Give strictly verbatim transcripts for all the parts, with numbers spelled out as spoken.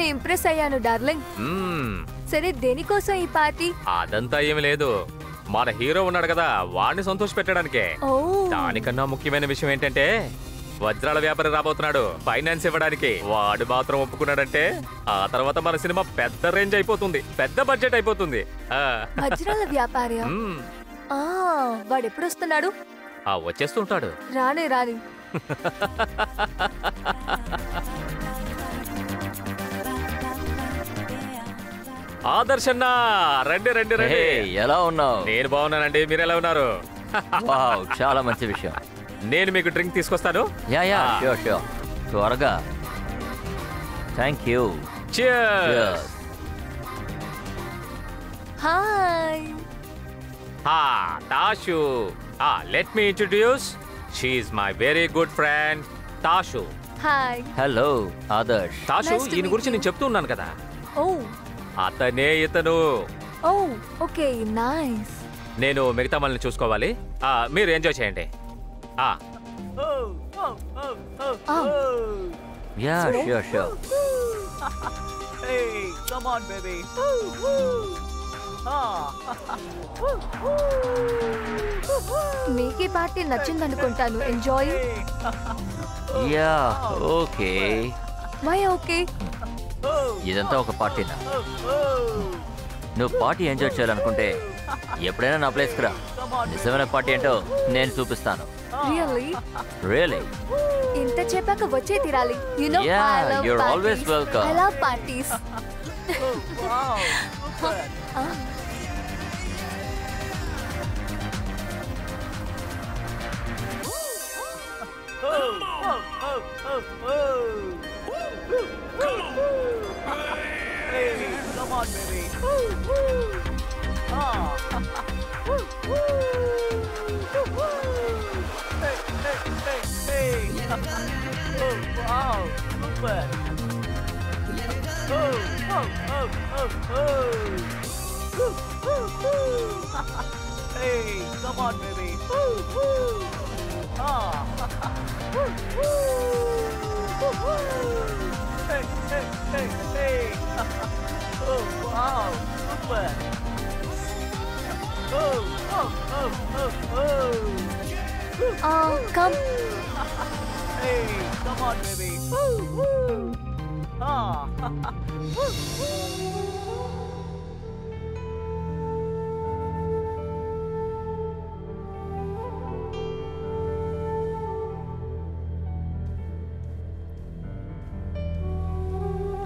నేను ఇంప్రెస్ అయ్యాను డార్లింగ్. సరే దేనికోసం ఈ పార్టీ? అదంతా ఏమీ లేదు, మన హీరో ఉన్నాడు కదా వాడిని సంతోష పెట్టడానికే. దానికన్నా ముఖ్యమైన విషయం ఏంటంటే వజ్రాల వ్యాపారం రాబోతున్నాడు, ఫైనాన్స్ ఇవ్వడానికి వాడు మాత్రం ఒప్పుకున్నాడంటే ఆ తర్వాత మన సినిమా పెద్ద రేంజ్ అయిపోతుంది, పెద్ద బడ్జెట్ అయిపోతుంది. వజ్రాల వ్యాపారి వాడు ఎప్పుడు వస్తున్నాడు? ఆ వచ్చేస్తుంటాడు. రానే రాని ఆదర్శ్ అన్న, రండి రండి రండి. ఎలా ఉన్నావు? నేను బాగున్నానండి, మీరు ఎలా ఉన్నారు? చాలా మంచి విషయం. నేను మీకు డ్రింక్ తీసుకొస్తాను. యా యా ష్యూర్ ష్యూర్ త్వరగా. థాంక్యూ. చియర్స్. హాయ్ హా తాషు. ఆ let me introduce, she is my very good friend Tashu. Hi. Hello Adarsh. Tashu దీని గురించి నేను చెప్తూ ఉన్నాను కదా. ఓ అతనే ఇతను. ఓ ఓకే నైస్. నేను మిగతా వాళ్ళని చూసుకోవాలి, మీరు ఎంజాయ్ చేయండి. Ah. Oh, oh, oh, oh, oh. Yeah, so, sure, sure. Hey, come on, baby. Meeki party nachindi anukuntanu. Enjoy. Yeah, okay. Why okay? Idantha oka party na. No party enjoy cheyalanukunte ఎప్పుడైనా నా ప్లేస్కి రా, నిజమైన party ఏంటో నేను చూపిస్తాను. Really? Really? ఇంత చెప్పాక వచ్చే Tirali. You know, yeah, I love you're parties. Always welcome. I love parties. Oh, wow. Hey, come on, baby. Oh, come. Hey, come on, baby. Ah.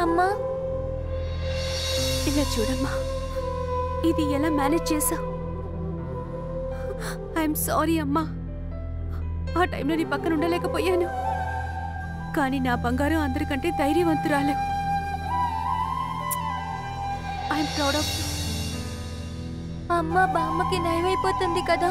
అమ్మా, ఇలా చూడమ్మా, ఇది ఎలా మేనేజ్ చేసావు? ఐఎమ్ సారీ అమ్మా, ఆ టైంలో నీ పక్కన ఉండలేకపోయాను. కానీ నా బంగారం అందరికంటే ధైర్యవంతురాలే. I'm proud of you. అమ్మ బామ్మకి నయమైపోతుంది కదా.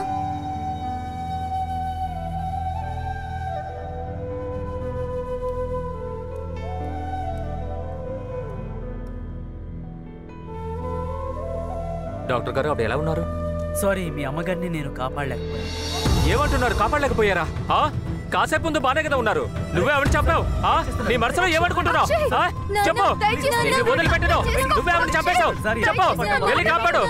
డాక్టర్ గారు అప్పుడు ఎలా ఉన్నారు? సారీ, మీ అమ్మగారిని నేను కాపాడలేకపోయాను. ఏమంటున్నారు? కాపాడలేకపోయారా? కాసేపు ముందు బానే కదా ఉన్నారు, నువ్వే ఆవిడ చంపావు. నీ మనసులో ఏమనుకుంటున్నావు? చెప్పు, వదిలి పెట్టను. నువ్వే ఆవిడ చంపేశావు, చెప్పు, వెళ్ళి కాపాడు.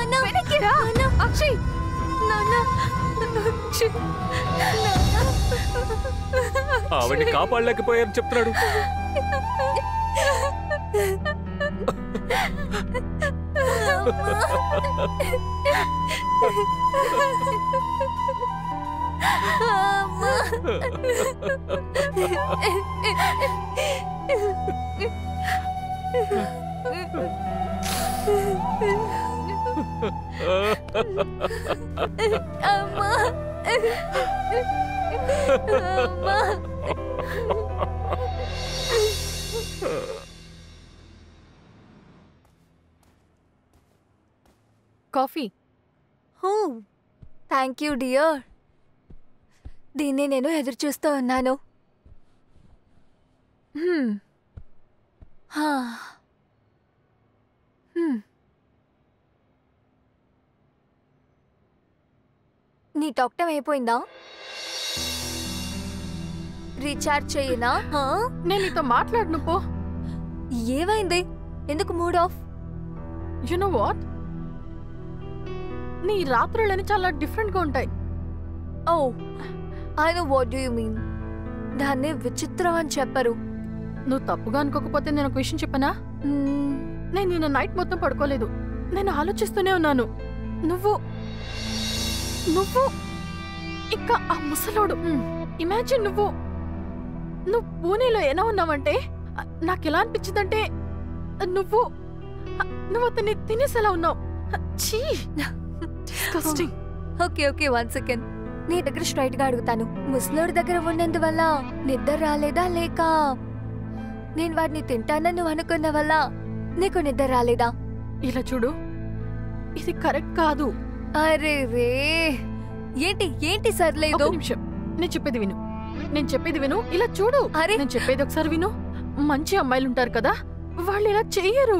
ఆవిడ్ని కాపాడలేకపోయారని చెప్తున్నాడు. Coffee. Oh, thank you, dear. దీన్ని నేను ఎదురు చూస్తూ ఉన్నాను. నీ టాక్ టైం అయిపోయిందా? రీఛార్జ్ చేయనా? నేను నీతో మాట్లాడను పో. ఏమైంది? ఎందుకు mood off? You know what, నీ రాత్రులని చాలా డిఫరెంట్ గా ఉంటాయి. ఓ I know what do you mean, దాన్ని విచిత్రం అని చెప్పరు. నువ్వు తప్పుగా అనుకోకపోతే నేను ఒక విషయం చెప్పనా? నేను నిన్న నైట్ మొత్తం పడుకోలేదు, నేను ఆలోచిస్తూనే ఉన్నాను. నువ్వు నువ్వు ఇంకా ఆ ముసలోడు, ఇమాజిన్ నువ్వు నువ్వు పూణేలో ఎలా ఉన్నావంటే నాకు ఎలా అనిపించిందంటే నువ్వు నువ్వు అతన్ని తినేసేలా ఉన్నావు. ఓకే ఓకే వన్ సెకండ్, నీ దగ్గర స్ట్రైట్ గా అడుగుతాను. ముసలోడి దగ్గర ఉన్నందువల్ల నిద్ర రాలేదా, లేక నేను వాడిని తింటానని నువ్వు అనుకున్న వల్ల నీకు నిద్ర రాలేదా? ఇలా చూడు, ఇది కరెక్ట్ కాదు. అరే రే ఏంటి ఏంటి సర్లేదు, నేను చెప్పేది విను, నేను చెప్పేది విను ఇలా చూడు. అరే నేను చెప్పేది ఒకసారి విను. మంచి అమ్మాయిలు ఉంటారు కదా, వాళ్ళు ఇలా చెయ్యరు.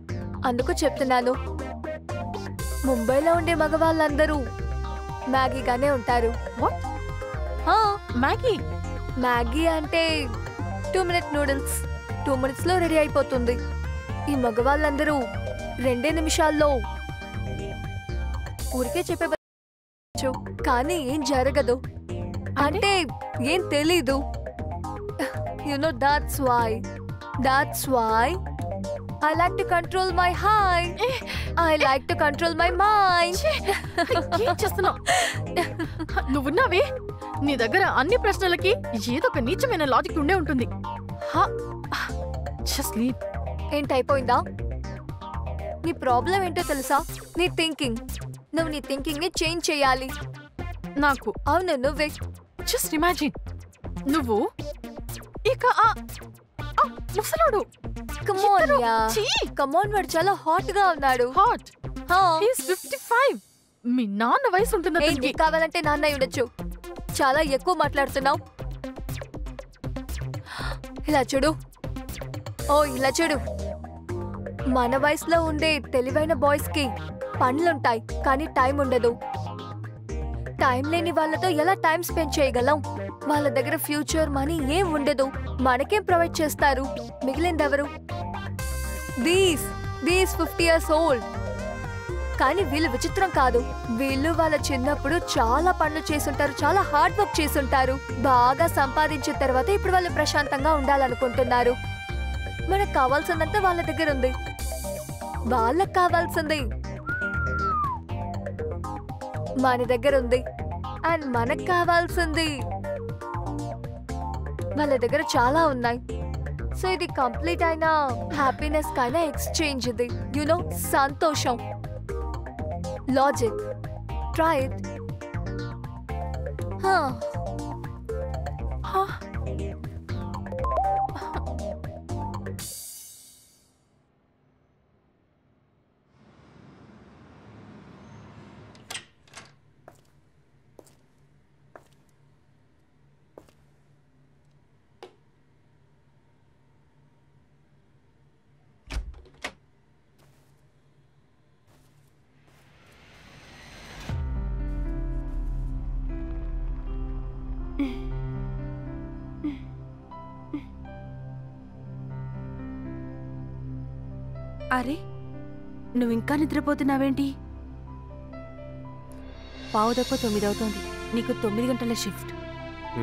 అందుకు చెప్తున్నాను. ముంబైలో ఉండే మగవాళ్ళందరూ మ్యాగీగానే ఉంటారు. మ్యాగీ మ్యాగీ అంటే two minute noodles, two minutes లో రెడీ అయిపోతుంది. ఈ మగవాళ్ళందరూ రెండే నిమిషాల్లో ఊరికే చెప్పేవచ్చు, కానీ ఏం జరగదు, అంటే ఏం తెలీదు. You know that's why that's why I like to control my high. I like to control my mind. ఏం చేస్తున్నావు నువ్వున్నావే? నీ దగ్గర అన్ని ప్రశ్నలకి ఏదో ఒక నీచమైన లాజిక్ ఉండే ఉంటుంది. ఏంటైపోయిందా నీ ప్రాబ్లం? ఏంటో తెలుసా, నీ థింకింగ్. నువ్వు నీ థింకింగ్ ని చేంజ్ చేయాలి. నాకు అవును నువ్వే. జస్ట్ ఇమాజిన్ నువ్వు ఇక ముసలోడు. కమోన్ యా కమోన్, వాడు చాలా హాట్ గా ఉన్నాడు. Hot he is fifty five. మీ నాన్న వయసు ఉంటుందా? ఏం కావాలంటే నాన్న ఉండొచ్చు. చాలా ఎక్కువ మాట్లాడుతున్నావు. ఇలా చూడు, ఓ ఇలా చూడు, మన వయసులో ఉండే తెలివైన బాయ్స్ కి పనులుంటాయి కానీ టైం ఉండదు. టైం లేని వాళ్ళతో ఎలా టైం స్పెండ్ చేయగలం? వాళ్ళ దగ్గర ఫ్యూచర్ మనీ ఏం ఉండదు. మనకేం ప్రొవైడ్ చేస్తారు? మిగిలింది ఎవరు? These these fifty years old. కానీ వీళ్ళు విచిత్రం కాదు, వీళ్ళు వాళ్ళ చిన్నప్పుడు చాలా పనులు చేసుంటారు, చాలా హార్డ్ వర్క్ చేసుంటారు, బాగా సంపాదించిన తర్వాత ఇప్పుడు వాళ్ళు ప్రశాంతంగా ఉండాలనుకుంటున్నారు. మనకు కావాల్సిందంతా వాళ్ళ దగ్గర ఉంది, వాళ్ళకు కావాల్సింది మన దగ్గర ఉంది, అండ్ మనకు కావాల్సింది వాళ్ళ దగ్గర చాలా ఉన్నాయి. సో ఇది కంప్లీట్ అయిన హ్యాపీనెస్ కైనా ఎక్స్చేంజ్, ఇది యునో సంతోషం. Logic try it. అరే నువ్వింకా నిద్రపోతున్నావేంటి? పావు తక్కువ తొమ్మిది అవుతోంది, నీకు తొమ్మిది గంటల షిఫ్ట్.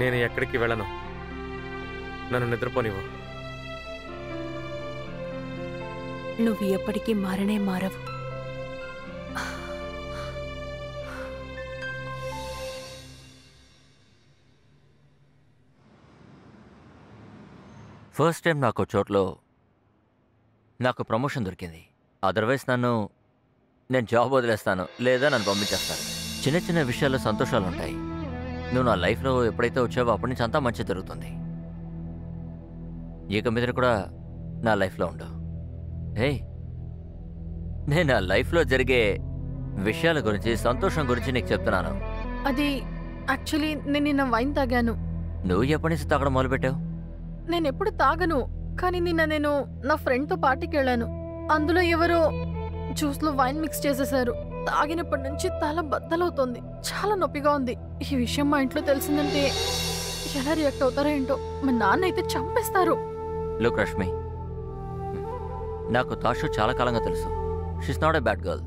నేను ఎక్కడికి వెళ్ళను, నన్ను నిద్రపోనివ్వు. నువ్వు ఎప్పటికీ మారనే మారవు. ఫస్ట్ టైం నాకు చోట్లో నాకు ప్రమోషన్ దొరికింది. అదర్వైజ్ నన్ను నేను జాబ్ వదిలేస్తాను, లేదా నన్ను పంపించేస్తాను. చిన్న చిన్న విషయాల్లో సంతోషాలు ఉంటాయి. నువ్వు నా లైఫ్లో ఎప్పుడైతే వచ్చావో అప్పటి నుంచి అంతా మంచి జరుగుతుంది. ఇక మీద కూడా నా లైఫ్లో ఉండవు. హే, నేను నా లైఫ్లో జరిగే విషయాల గురించి, సంతోషం గురించి నీకు చెప్తున్నాను. అది యాక్చువల్లీ నేను నిన్న వైన్ తాగాను. నువ్వు ఎప్పటి నుంచి తాగడం మొదలుపెట్టావు? నేను ఎప్పుడు తాగను, కానీ నిన్న నేను నా ఫ్రెండ్తో పార్టీకి వెళ్ళాను. అందులో ఎవరో జ్యూస్లో వైన్ మిక్స్ చేసేసారు. తాగినప్పటి నుంచి తల బద్దలవుతోంది, చాలా నొప్పిగా ఉంది. ఈ విషయం మా ఇంట్లో తెలిసిందంటే ఎలా రియాక్ట్ అవుతారో ఏంటో. మా నాన్న అయితే చంపేస్తారు. లుక్ రష్మి, నాకు తాషు చాలా కాలంగా తెలుసు. She's not a bad girl,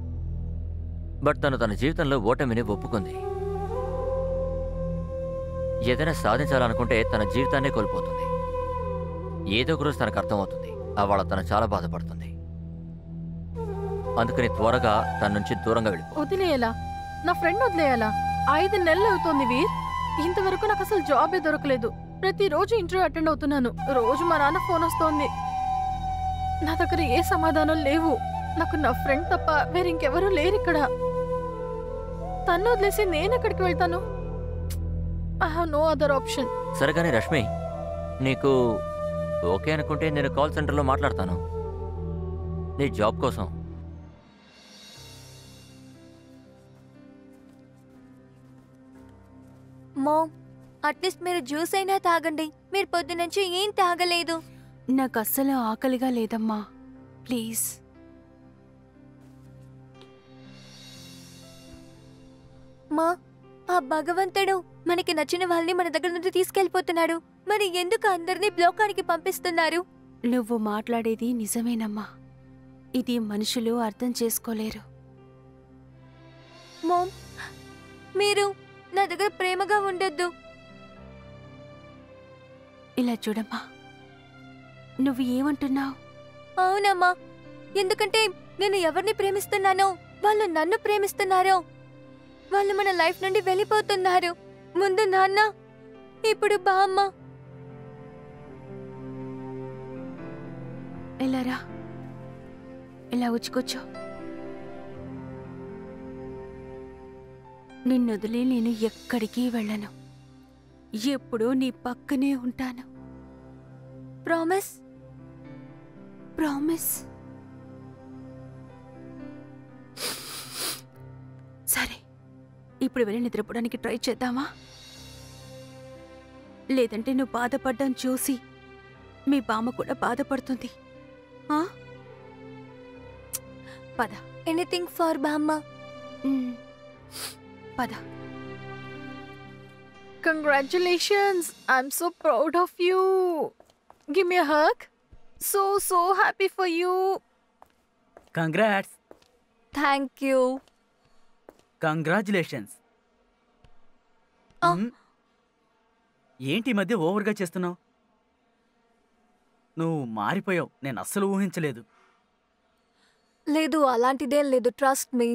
but తను తన జీవితంలో ఓటమిని ఒప్పుకుంది. ఏదైనా సాధించాలనుకుంటే తన జీవితాన్నే కోల్పోతుంది. ఏదో ఒక రోజు తనకు అర్థమవుతుంది, అవాళ తను చాలా బాధపడుతుంది. అందుకని త్వరగా తన నుంచి దూరంగా వెళ్ళి వదిలేయాలా? నా ఫ్రెండ్ వదిలేయాలా? ఐదు నెలలు అవుతుంది వీర్, ఇంతవరకు నాకు అసలు జాబే దొరకలేదు. ప్రతిరోజు ఇంటర్వ్యూ అటెండ్ అవుతున్నాను, రోజు మా నాన్న ఫోన్ వస్తోంది. నా దగ్గర ఏ సమాధానం లేవు. నాకు నా ఫ్రెండ్ తప్ప వేరింకెవరూ లేరు ఇక్కడ. తను వదిలేసి నేను ఎక్కడికి వెళ్తాను? I have no other option. సరేగానే రష్మి, నీకు ఓకే అనుకుంటే నేను కాల్ సెంటర్లో మాట్లాడతాను నీ జాబ్ కోసం. మోమ్, అట్లీస్ట్ మీరు జ్యూస్ అయినా తాగండి. మీరు పొద్దునుంచి ఏం తాగలేదు. నాకు అస్సలు ఆకలిగా లేదమ్మా, ప్లీజ్. మా ఆ భగవంతుడు మనకి నచ్చిన వాళ్ళని మన దగ్గర నుండి తీసుకెళ్ళిపోతున్నాడు. మరి ఎందుకు అందరినీ బ్లోకానికి పంపిస్తున్నారు? నువ్వు మాట్లాడేది నిజమేనమ్మా, ఇది మనుషులు అర్థం చేసుకోలేరు. మోమ్, మీరు నా దగ్గర ప్రేమగా ఉండొద్దు. ఇలా చూడమ్మా, నువ్వు ఏమంటున్నావు? అవునమ్మా, ఎందుకంటే నేను ఎవరిని ప్రేమిస్తున్నానో వాళ్ళు నన్ను ప్రేమిస్తున్నారో. వాళ్ళు మన లైఫ్ నుండి వెళ్ళిపోతున్నారు. ముందు నాన్న, ఇప్పుడు బామ్మ. ఇలా రా, ఇలా ఉచ్చుకొచ్చు. నిన్నొదిలి నేను ఎక్కడికి వెళ్ళను, ఎప్పుడూ నీ పక్కనే ఉంటాను. Promise, promise. సరే, ఇప్పుడు వెళ్ళి నిద్రపోవడానికి ట్రై చేద్దామా? లేదంటే నువ్వు బాధపడ్డం చూసి మీ బామ్మ కూడా బాధపడుతుంది. పద. ఎనీథింగ్ ఫర్ బామ్మ. పద. Congratulations, I'm so proud of you. Give me a hug. So so happy for you. Congrats. Thank you. Congratulations. ఏంటి మధ్య ఓవర్గా చేస్తున్నావు? నువ్వు మారిపోయావు, నేను అస్సలు ఊహించలేదు. లేదు, అలాంటిదేం లేదు, ట్రస్ట్ మీ.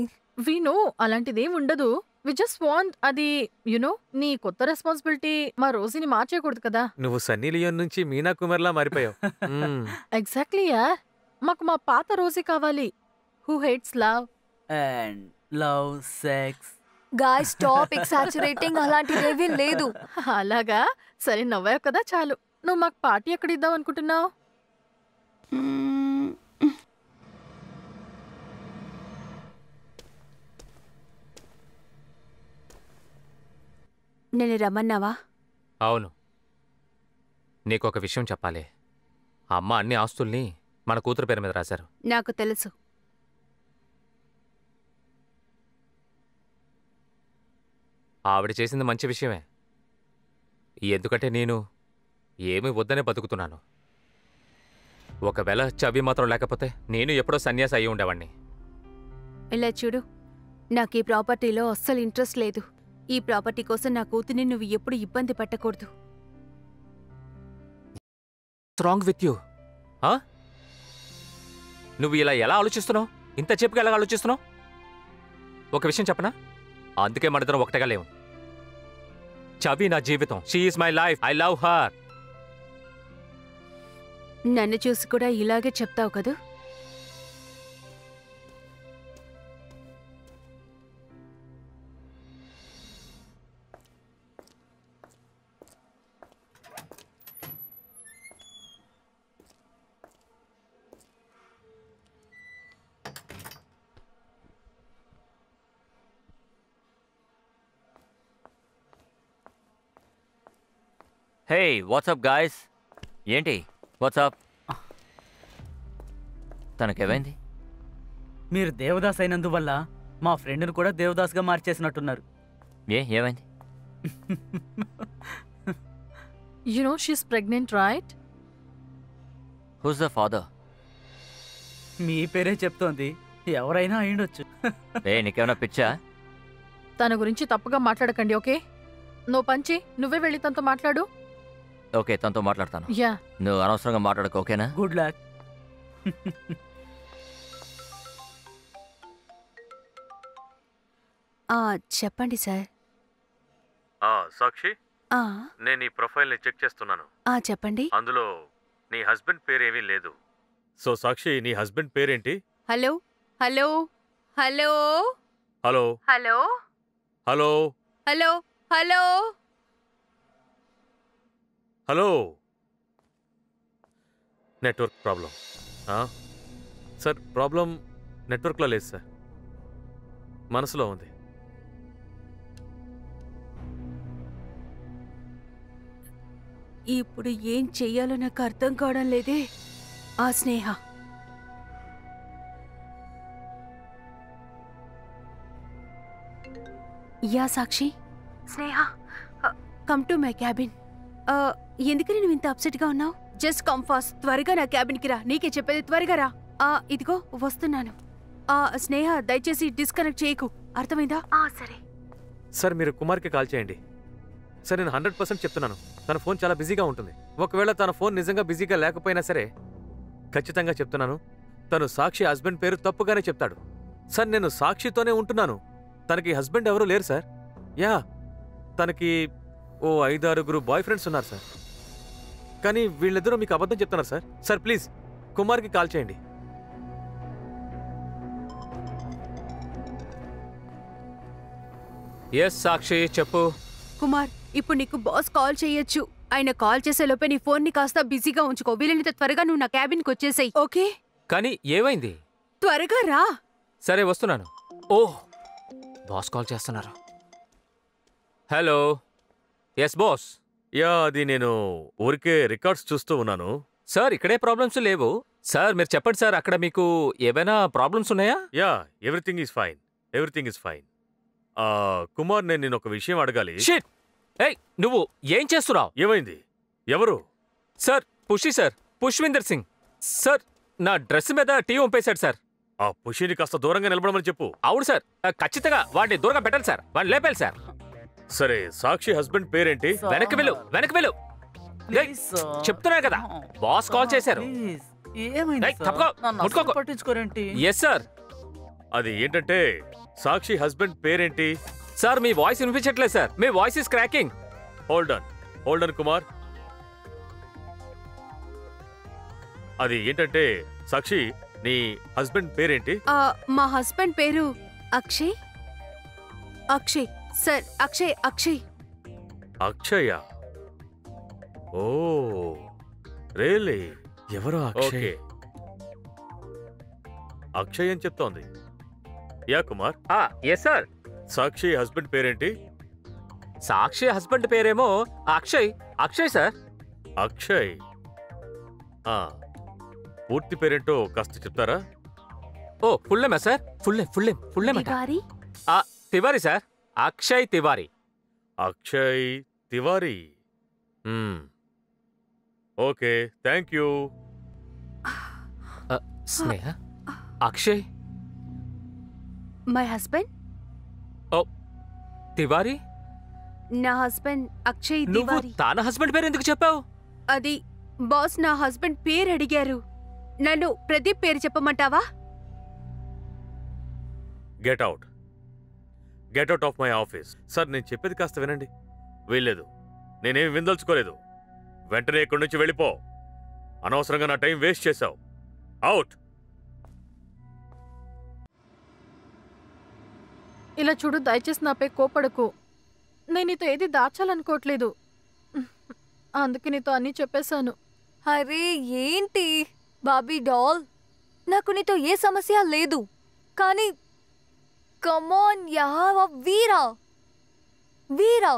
వీను, అలాంటిదేం ఉండదు. వి జస్ట్ వాంట్, అది యునో, నీ కొత్త రెస్పాన్సిబిలిటీ. మా రోజుని మార్చేయకూడదు కదా. నువ్వు సన్నీ లియోన్ నుంచి మీనా కుమార్లా మారిపోయావు. ఎగ్జాక్ట్లీ యార్, మాకు మా పాత రోజు కావాలి. Who hates love and love sex. Guys stop exaggerating, అలాంటిదేవీ లేదు. అలాగా, సరే నవ్వావు కదా చాలు. నువ్వు మాకు పార్టీ ఎక్కడ ఇద్దాం అనుకుంటున్నావు? నేను రమ్మన్నావా? అవును, నీకొక విషయం చెప్పాలి. అమ్మ అన్ని ఆస్తుల్ని మన కూతురు పేరు మీద రాశారు. నాకు తెలుసు. ఆవిడ చేసింది మంచి విషయమే, ఎందుకంటే నేను ఏమీ వద్దనే బతుకుతున్నాను. ఒకవేళ చవి మాత్రం లేకపోతే నేను ఎప్పుడో సన్యాసి అయ్యి ఉండేవాణ్ణి. ఇలా చూడు, నాకు ఈ ప్రాపర్టీలో అస్సలు ఇంట్రెస్ట్ లేదు. ఈ ప్రాపర్టీ కోసం నా కూతుర్ని నువ్వు ఎప్పుడు ఇబ్బంది పెట్టకూడదు. Strong with you. నువ్వు ఇలా ఎలా ఆలోచిస్తున్నావు? ఇంత చెప్పగా ఎలా ఆలోచిస్తున్నావు? ఒక విషయం చెప్పనా? అందుకే మనిద్దరం ఒకటగా లేవు. చవి నా జీవితం, she is my life, I love her. నన్ను చూసి కూడా ఇలాగే చెప్తావు కదా. Hey, what's up, guys? Yenti, what's up? తనకేమైంది? మీరు దేవదాస్ అయినందువల్ల మా ఫ్రెండ్‌ని కూడా దేవదాస్‌గా మార్చేసినట్టున్నారు. ఏ ఏమైంది? You know she's pregnant, right? Who's the father? మీ పేరే చెప్తోంది. ఎవరైనా అయ్యుండొచ్చు. ఏ నీకేమైనా పిచ్చా? తన గురించి తప్పుగా మాట్లాడకండి, ఓకే? నో పంచి, నువ్వే వెళ్ళి తనతో మాట్లాడు. ఓకే, తనతో మాట్లాడతాను. యా. నువ్వు అనవసరంగా మాట్లాడకు, ఓకేనా? Good luck. ఆ చెప్పండి సార్. ఆ సాక్షి? ఆ నేను ఈ ప్రొఫైల్ ని చెక్ చేస్తున్నాను. ఆ చెప్పండి. అందులో నీ హస్బెండ్ పేరు ఏమీ లేదు. సో సాక్షి, నీ హస్బెండ్ పేరేంటి? Hello hello hello hello hello hello hello hello hello network problem. Sir, problem నెట్వర్క్లో లేదు సార్, మనసులో ఉంది. ఇప్పుడు ఏం చెయ్యాలో నాకు అర్థం కావడం లేదే. ఆ Sneha yeah Sakshi. Sneha, come to my cabin. ఎందుకని నువ్వు ఇంత అప్సెట్గా ఉన్నావు? జస్ట్ కమ్ ఫాస్ట్, త్వరగా నా క్యాబిన్కి రా. నీకే చెప్పేది, త్వరగా రా. ఇదిగో వస్తున్నాను. స్నేహ, దయచేసి డిస్కనెక్ట్ చేయకు, అర్థమైందా? సరే సార్, మీరు కుమార్కి కాల్ చేయండి. సార్, నేను హండ్రెడ్ పర్సెంట్ చెప్తున్నాను, తన ఫోన్ చాలా బిజీగా ఉంటుంది. ఒకవేళ తన ఫోన్ నిజంగా బిజీగా లేకపోయినా సరే, ఖచ్చితంగా చెప్తున్నాను, తను సాక్షి హస్బెండ్ పేరు తప్పుగానే చెప్తాడు. సార్, నేను సాక్షితోనే ఉంటున్నాను, తనకి హస్బెండ్ ఎవరూ లేరు సార్. యా, తనకి ఓ ఐదారుగురు బాయ్ ఫ్రెండ్స్ ఉన్నారు సార్, కానీ వీళ్ళిద్దరూ మీకు అబద్ధం చెప్తున్నారు సార్. సార్ ప్లీజ్ కుమార్కి కాల్ చేయండి. ఎస్ సాక్షి, చెప్పు. కుమార్, ఇప్పుడు నీకు బాస్ కాల్ చేయొచ్చు. ఆయన కాల్ చేసేలోపే నీ ఫోన్ ని కాస్త బిజీగా ఉంచుకో. వీళ్ళని త్వరగా నువ్వు నా క్యాబిన్కి వచ్చేసాయి, ఓకే? కానీ ఏమైంది? త్వరగా రా. సరే వస్తున్నాను. ఓ, బాస్ కాల్ చేస్తున్నారు. హలో. Yes boss. యా, అది నేను ఊరికే రికార్డ్స్ చూస్తూ ఉన్నాను. సార్, ఇక్కడే ప్రాబ్లమ్స్ లేవు సార్. మీరు చెప్పండి సార్, అక్కడ మీకు ఏమైనా ప్రాబ్లమ్స్ ఉన్నాయా? Yeah, everything is fine, everything is fine. Kumar, నేను నేను ఒక విషయం అడగాలి. షిట్! ఏయ్, నువ్వు ఏం చేస్తున్నావు? ఏమైంది? ఎవరు? Sir, Pushi sir, Pushvinder Singh sir నా డ్రెస్ మీద టీ ఉంపేశాడు సార్. ఆ పుషిని కాస్త దూరంగా నిలబడమని చెప్పు. అవును సార్, ఖచ్చితంగా వాడిని దూరంగా పెట్టాలి సార్, వాడిని లేపాలి సార్. సరే, సాక్షి హస్బెండ్ పేరేంటి? వెనక్కి వెళ్ళు, వెనక్కి వెళ్ళు. చెప్తున్నాను కదా, బాస్ కాల్ చేశారు. Yes sir. అది ఏంటంటే, సాక్షి హస్బెండ్ పేరేంటి? సార్, మీ వాయిస్ వినిపించట్లేదు సార్, మీ voice is cracking. Hold on, hold on Kumar. అది ఏంటంటే, సాక్షి నీ హస్బెండ్ పేరేంటి? మా హస్బెండ్ పేరు అక్షయ్. అక్షయ్ సార్, అక్షయ్. అక్షయ్ అక్షయ? Oh really? ఎవరో అక్షయ్. అక్షయ్ అని చెప్తోంది. Yeah Kumar. Yes sir. Sakshi husband పేరేంటి? సాక్షి హస్బెండ్ పేరేమో అక్షయ్. అక్షయ్ సార్. అక్షయ్. పూర్తి పేరేంటో కాస్త చెప్తారా? ఓ ఫుల్ నేమా sir? Full name, full name, full name. Tiwari. ఆ Tiwari sir, Akshay Tiwari. Akshay Tiwari. Okay, thank you. Sneha, Akshay my husband. Oh Tiwari నా హస్బెండ్. అక్షయ్ తివారీ. తన హస్బెండ్ పేరు ఎందుకు చెప్పావు? అది బాస్ నా హస్బెండ్ పేరు అడిగారు. నన్ను ప్రదీప్ పేరు చెప్పమంటావా? Get out, get out of my office. Sir, నేను చెప్పేది కాస్త వినండి. వీల్లేదు, నేనేమి విందల్చుకోలేదు. వెంటనే ఇక్కడి నుంచి వెళ్ళిపో. అనవసరంగా నా టైం వేస్ట్ చేశావు. అవుట్. ఇలా చూడు, దయచేసి నాపై కోపడకు. నేను నీతో ఏది దాచాలనుకోవట్లేదు, అందుకే నీతో అన్నీ చెప్పేశాను. అరే ఏంటి బాబీ డాల్, నాకు నీతో ఏ సమస్య లేదు. కానీ కమోన్ యా వీరా, వీరా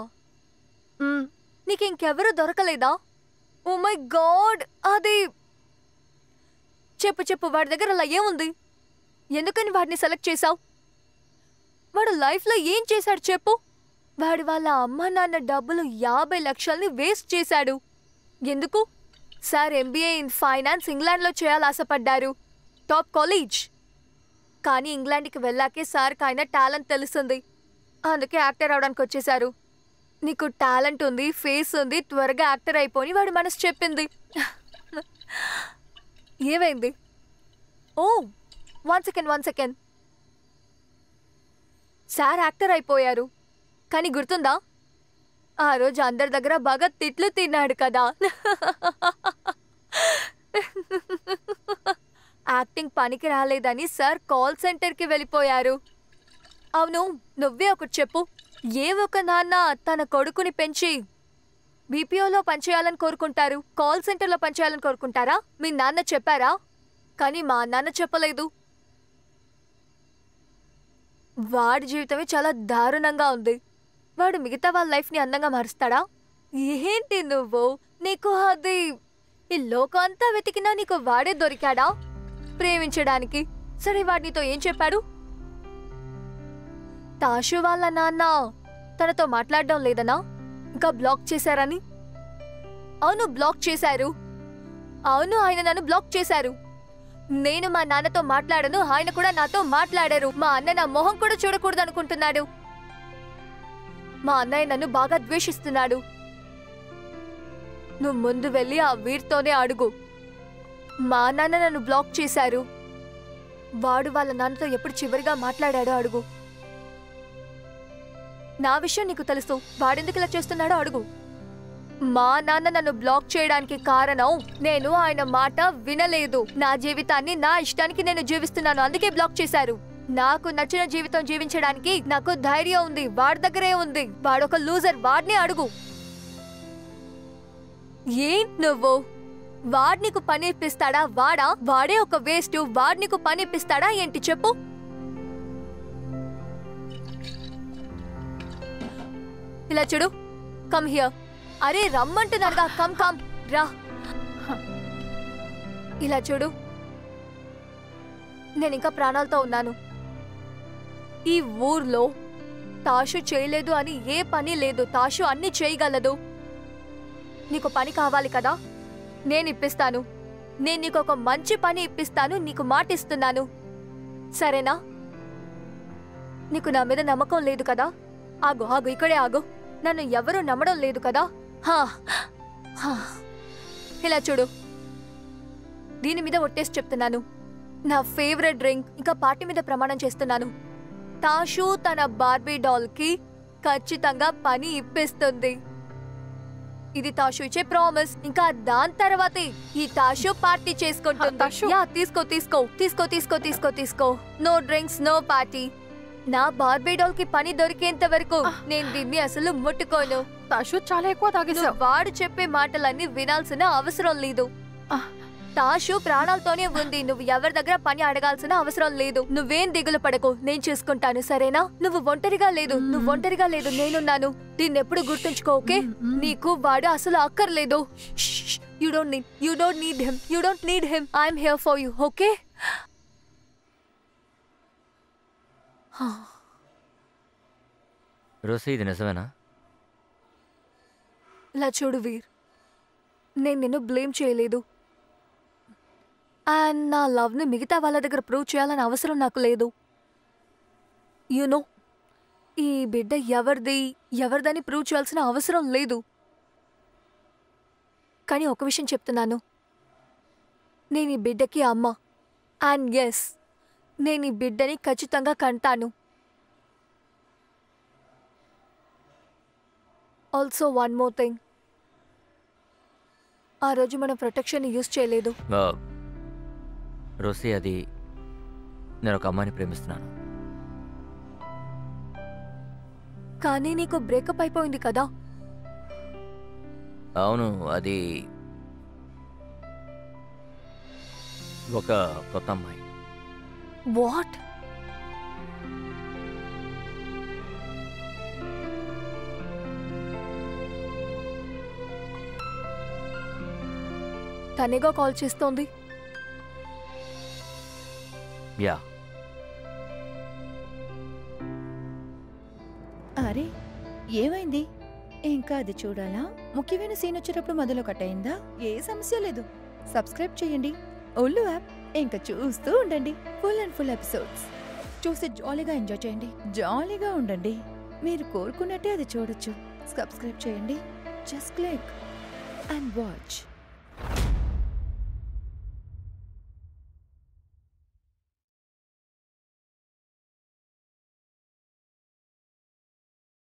నీకెవరు దొరకలేదా? ఓ మై గాడ్, అది చెప్పు చెప్పు వాడి దగ్గర అలా ఏముంది? ఎందుకని వాడిని సెలెక్ట్ చేశావు? వాడు లైఫ్లో ఏం చేశాడు చెప్పు? వాడు వాళ్ళ అమ్మ నాన్న డబ్బులు యాభై లక్షల్ని వేస్ట్ చేశాడు. ఎందుకు? సార్ ఎంబీఏ ఇన్ ఫైనాన్స్ ఇంగ్లాండ్లో చేయాలాసపడ్డారు, టాప్ కాలేజ్. కానీ ఇంగ్లాండ్కి వెళ్ళాకే సార్కి ఆయన టాలెంట్ తెలిసింది, అందుకే యాక్టర్ అవడానికి వచ్చేశారు. నీకు టాలెంట్ ఉంది, ఫేస్ ఉంది, త్వరగా యాక్టర్ అయిపోయి వాడి మనసు చెప్పింది. ఏమైంది? Oh one second one second sir actor అయిపోయారు, కానీ గుర్తుందా ఆ రోజు అందరి దగ్గర బాగా తిట్లు తిన్నాడు కదా? యాక్టింగ్ పనికి రాలేదని సార్ కాల్ సెంటర్కి వెళ్ళిపోయారు. అవును, నువ్వే ఒకటి చెప్పు, ఏ ఒక నాన్న తన కొడుకుని పెంచి బీపీఓలో పనిచేయాలని కోరుకుంటారు, కాల్ సెంటర్లో పనిచేయాలని కోరుకుంటారా? మీ నాన్న చెప్పారా? కానీ మా నాన్న చెప్పలేదు. వాడి జీవితమే చాలా దారుణంగా ఉంది. వాడు మిగతా వాళ్ళ లైఫ్ని అందంగా మారుస్తాడా? ఏంటి నువ్వు, నీకు అది ఈ లోకం అంతా వెతికినా నీకు వాడే దొరికాడా ప్రేమించడానికి? సరే, వాడినితో ఏం చెప్పాడు? తాషు వాళ్ళ నాన్న తనతో మాట్లాడడం లేదనా? ఇంకా బ్లాక్ చేశారని? అవును, బ్లాక్ చేశారు. అవును, ఆయన నన్ను బ్లాక్ చేశారు. నేను మా నాన్నతో మాట్లాడను, ఆయన కూడా నాతో మాట్లాడారు. మా అన్న నా మొహం కూడా చూడకూడదు అనుకుంటున్నాడు. మా అన్నయ్య నన్ను బాగా ద్వేషిస్తున్నాడు. నువ్వు ముందు వెళ్ళి ఆ వీరితోనే అడుగు. మా నాన్న నన్ను బ్లాక్ చేశారు, వాడు వాళ్ళ నాన్నతో ఎప్పుడు చివరిగా మాట్లాడాడో అడుగు. నా విషయం నీకు తెలుసు, వాడెందుకు ఇలా చేస్తున్నాడో అడుగు. మా నాన్న నన్ను బ్లాక్ చేయడానికి కారణం నేను ఆయన మాట వినలేదు. నా జీవితాన్ని నా ఇష్టానికి నేను జీవిస్తున్నాను, అందుకే బ్లాక్ చేశారు. నాకు నచ్చిన జీవితం జీవించడానికి నాకు ధైర్యం ఉంది, వాడి దగ్గరే ఉంది. వాడొక లూజర్, వాడిని అడుగు. ఏంటి నువ్వు, వాడి నీకు పని ఇప్పిస్తాడా? వాడా? వాడే ఒక వేస్ట్. వాడి నీకు పని ఇప్పిస్తాడా ఏంటి చెప్పు? ఇలా చూడు, కమ్ హియర్. అరే రమ్మంటున్నారుగా, కమ్ కమ్ రా. ఇలా చూడు, నేను ఇంకా ప్రాణాలతో ఉన్నాను. ఈ ఊర్లో తాషు చేయలేదు అని ఏ పని లేదు. తాషు అన్ని చేయగలదు. నీకు పని కావాలి కదా, నేను ఇప్పిస్తాను. నేను నీకు ఒక మంచి పని ఇప్పిస్తాను, నీకు మాటిస్తున్నాను, సరేనా? నీకు నా మీద నమ్మకం లేదు కదా? ఆగు ఆగు, ఇక్కడే ఆగు. నన్ను ఎవరూ నమ్మడం లేదు కదా? ఇలా చూడు, దీని మీద ఒట్టేసి చెప్తున్నాను, నా ఫేవరెట్ డ్రింక్, ఇంకా పార్టీ మీద ప్రమాణం చేస్తున్నాను, తాషు తన బార్బీ డాల్కి ఖచ్చితంగా పని ఇప్పిస్తుంది. ఇది తాషు ఇచ్చే ప్రామిస్. ఇంకా దాని తర్వాతే ఈ తాషు పార్టీ చేసుకుంటుంది. తీసుకో తీసుకో తీసుకో తీసుకో తీసుకో తీసుకో నో డ్రింక్స్, నో పార్టీ. నా బార్బీ డాల్ కి పని దొరికేంత వరకు నేను దీన్ని అసలు ముట్టుకోను. తాషు చాలా ఎక్కువ తాగేసా, వాడు చెప్పే మాటలన్నీ వినాల్సిన అవసరం లేదు. తాషు ప్రాణాలతోనే ఉంది, నువ్వు ఎవరి దగ్గర పని అడగాల్సిన అవసరం లేదు. నువ్వేం దిగులు పడకు, నేను చూసుకుంటాను, సరేనా? నువ్వు ఒంటరిగా లేదు, నువ్వు ఒంటరిగా లేదు, నేనున్నాను. దీన్ని ఎప్పుడు గుర్తుంచుకో, ఓకే? నీకు వాడు అసలు అక్కర్లేదు. You don't need you don't need him you don't need him I'm here for you, okay? Rose, ఇది నిజమేనా? ఇలా చూడు వీర్, నేను నిన్ను బ్లేమ్ చేయలేదు, అండ్ నా లవ్ని మిగతా వాళ్ళ దగ్గర ప్రూవ్ చేయాలని అవసరం నాకు లేదు. యూనో, ఈ బిడ్డ ఎవరిది ఎవరిదని ప్రూవ్ చేయాల్సిన అవసరం లేదు. కానీ ఒక విషయం చెప్తున్నాను, నేను ఈ బిడ్డకి అమ్మ, అండ్ ఎస్, నేను ఈ బిడ్డని ఖచ్చితంగా కంటాను. ఆల్సో వన్ మోర్ థింగ్, ఆ రోజు మనం ప్రొటెక్షన్ యూజ్ చేయలేదు. రోసే, అది నేను ఒక అమ్మాయిని ప్రేమిస్తున్నాను. కానీ నీకు బ్రేకప్ అయిపోయింది కదా? అవును, అది ఒక కొత్త అమ్మాయి. వాట్? తనేగా కాల్ చేస్తోంది. యా. అరే ఏమైంది? ఇంకా అది చూడాలా? ముఖ్యమైన సీన్ వచ్చేటప్పుడు మొదలు కట్ అయిందా? ఏ సమస్య లేదు. సబ్స్క్రైబ్ చేయండి ఓళ్ళు యాప్. ఇంకా చూస్తూ ఉండండి ఫుల్ అండ్ ఫుల్ ఎపిసోడ్స్. చూసి జాలీగా ఎంజాయ్ చేయండి, జాలీగా ఉండండి. మీరు కోరుకున్నట్టే అది చూడొచ్చు. సబ్స్క్రైబ్ చేయండి, జస్ట్ క్లిక్ అండ్ వాచ్.